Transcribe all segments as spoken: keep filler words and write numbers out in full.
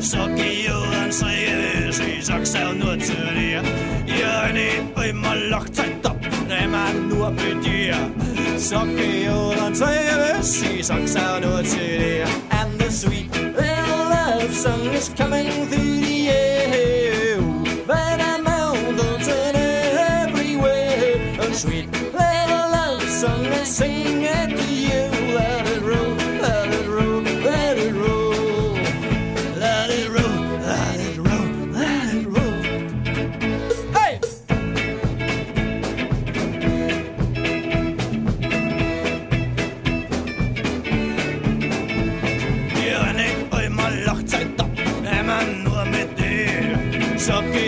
Sakijõudan sai edus isaks on nuotsuri ja neid võimalaksaid tap näeme nuopidi Sakijõudan sai edus isaks on nuotsuri and the sweet little love song is coming through the air but I'm mountains in everywhere and sweet little love song is singing at you let it roll, let it roll, let it roll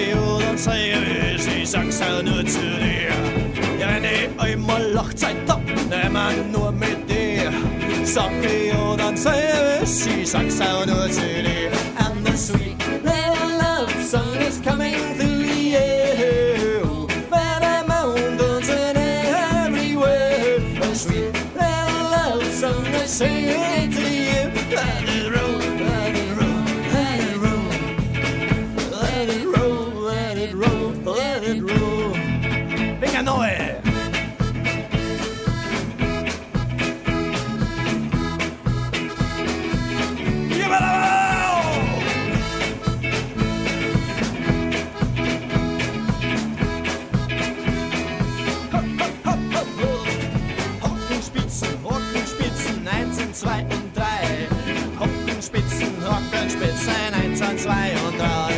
Sakijõudan sai edus isaks on nuotsuri ja neid võimalaksaid tap näeme nuopidi Sakijõudan sai edus isaks on nuotsuri and the sweet little love song is coming through the air but I'm mountains and everywhere the sweet little love song is singing to you let it roll, let it roll Venga Noé Hockenspitzen, Hockenspitzen, eins und zwei und drei Hockenspitzen, Hockenspitzen, eins und zwei und drei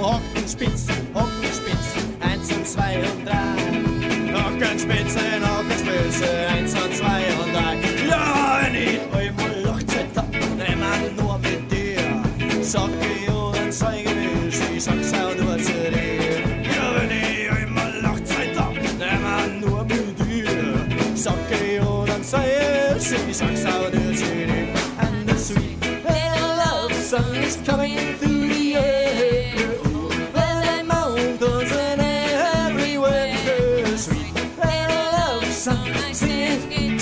Hockenspitzen, Hockenspitzen, eins und zwei und drei Hockenspitzen, Hockenspitzen, eins und zwei und drei Ja, wenn ich einmal Hochzeit hab, nehm ich nur mit dir Sakijõudan sai edus isaks on nuotsuri Ja, wenn ich einmal Hochzeit hab, nehm ich nur mit dir Sakijõudan sai edus isaks on nuotsuri And the sweet little love song is coming through the air Sweet little love song, sing it